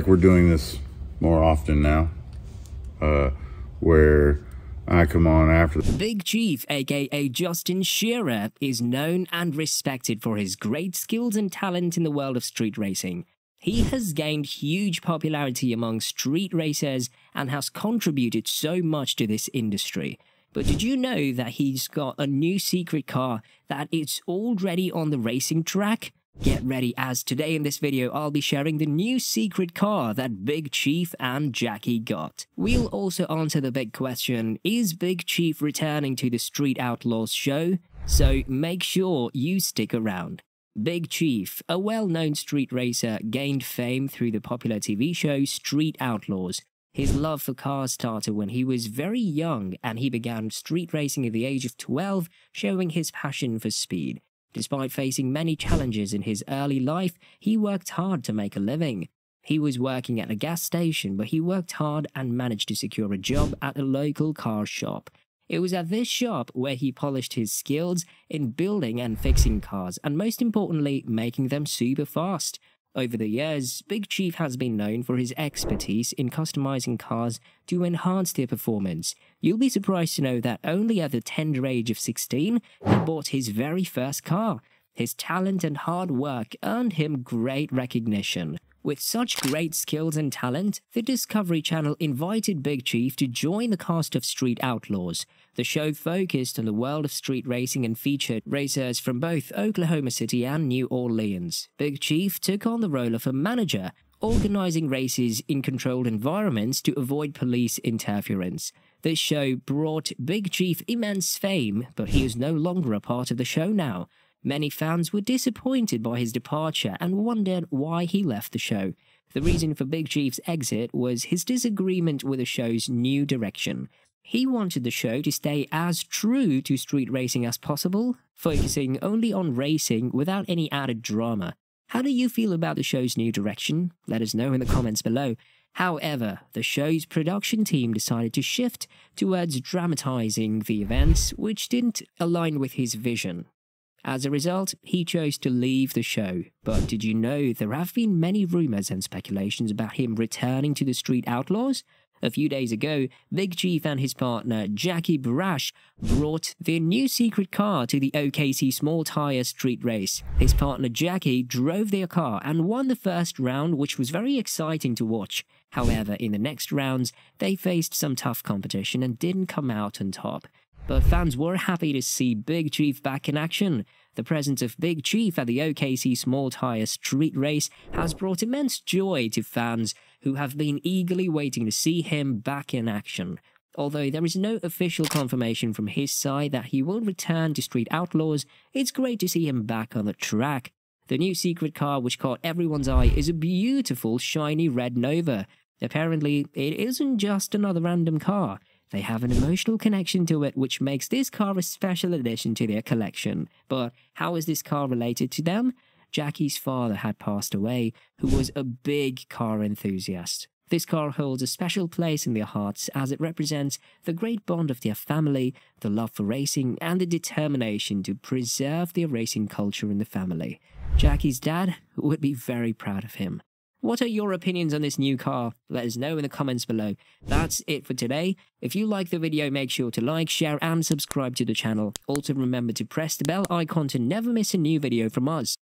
Like, we're doing this more often now, where I come on after. Big Chief, aka Justin Shearer, is known and respected for his great skills and talent in the world of street racing. He has gained huge popularity among street racers and has contributed so much to this industry. But did you know that he's got a new secret car that it's already on the racing track? Get ready, as today in this video I'll be sharing the new secret car that Big Chief and Jackie got. We'll also answer the big question, is Big Chief returning to the Street Outlaws show? So make sure you stick around. Big Chief, a well-known street racer, gained fame through the popular TV show Street Outlaws. His love for cars started when he was very young and he began street racing at the age of 12, showing his passion for speed. Despite facing many challenges in his early life, he worked hard to make a living. He was working at a gas station, but he worked hard and managed to secure a job at a local car shop. It was at this shop where he polished his skills in building and fixing cars, and most importantly, making them super fast. Over the years, Big Chief has been known for his expertise in customizing cars to enhance their performance. You'll be surprised to know that only at the tender age of 16, he bought his very first car. His talent and hard work earned him great recognition. With such great skills and talent, the Discovery Channel invited Big Chief to join the cast of Street Outlaws. The show focused on the world of street racing and featured racers from both Oklahoma City and New Orleans. Big Chief took on the role of a manager, organizing races in controlled environments to avoid police interference. This show brought Big Chief immense fame, but he is no longer a part of the show now. Many fans were disappointed by his departure and wondered why he left the show. The reason for Big Chief's exit was his disagreement with the show's new direction. He wanted the show to stay as true to street racing as possible, focusing only on racing without any added drama. How do you feel about the show's new direction? Let us know in the comments below. However, the show's production team decided to shift towards dramatizing the events, which didn't align with his vision. As a result, he chose to leave the show. But did you know there have been many rumors and speculations about him returning to the Street Outlaws? A few days ago, Big Chief and his partner Jackie Brash brought their new secret car to the OKC Small Tire Street Race. His partner Jackie drove their car and won the first round, which was very exciting to watch. However, in the next rounds, they faced some tough competition and didn't come out on top. But fans were happy to see Big Chief back in action. The presence of Big Chief at the OKC Small Tire Street Race has brought immense joy to fans who have been eagerly waiting to see him back in action. Although there is no official confirmation from his side that he will return to Street Outlaws, it's great to see him back on the track. The new secret car, which caught everyone's eye, is a beautiful, shiny Red Nova. Apparently, it isn't just another random car. They have an emotional connection to it, which makes this car a special addition to their collection. But how is this car related to them? Jackie's father had passed away, who was a big car enthusiast. This car holds a special place in their hearts as it represents the great bond of their family, the love for racing, and the determination to preserve their racing culture in the family. Jackie's dad would be very proud of him. What are your opinions on this new car? Let us know in the comments below. That's it for today. If you like the video, make sure to like, share, and subscribe to the channel. Also remember to press the bell icon to never miss a new video from us.